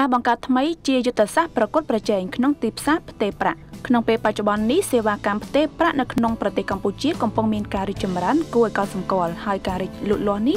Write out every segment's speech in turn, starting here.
การบังคับทำให้เจียยุตศาสตร์ปรากฏประจัยขนมติบซาเตประขนมเปปัจจุบันนี้เสวากรรมเตประในขนมประเทศกัมพูชีกำปองมีการิจมรันกวยการสมกอลไฮการิลุลอนิ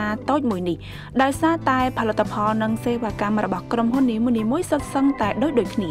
าต้นมือหนีได้ซาตายผลิตภัณฑ์นังเสวากรรมระบกรมหนนี้มือหนีมุ้ยสัดซังตายด้วยหนี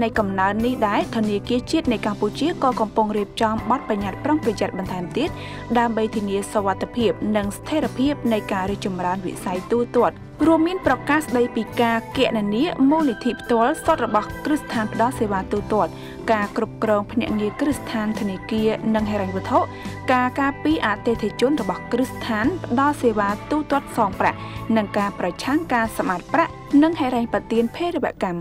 ในกำนันนี้ได้ธนิกิจิตในกัมพูชีก็กำปองเรียบจอมบัดประหยัดปร่ำประหยัดบรรทัดติดดามใบทินีสวัสดิเพียบนังเทระเพียบในการริจมรานวิสัยตู้ตรวจรวมมินประกาศได้ปีกาเกณฑ์นี้มูลิธิตัวสอดระบบคริสตานประดาเสวาตัวตรวจการกรุบกรองพเนงีคริสตานธนิกินังเฮรังวัฒน์การปีอาเตเทจุนระบบคริสตานประดาเสวาตัวตรวจ2ประนังการประชันการสมัติประนังเฮรังปฏิญเพศแบบกรรม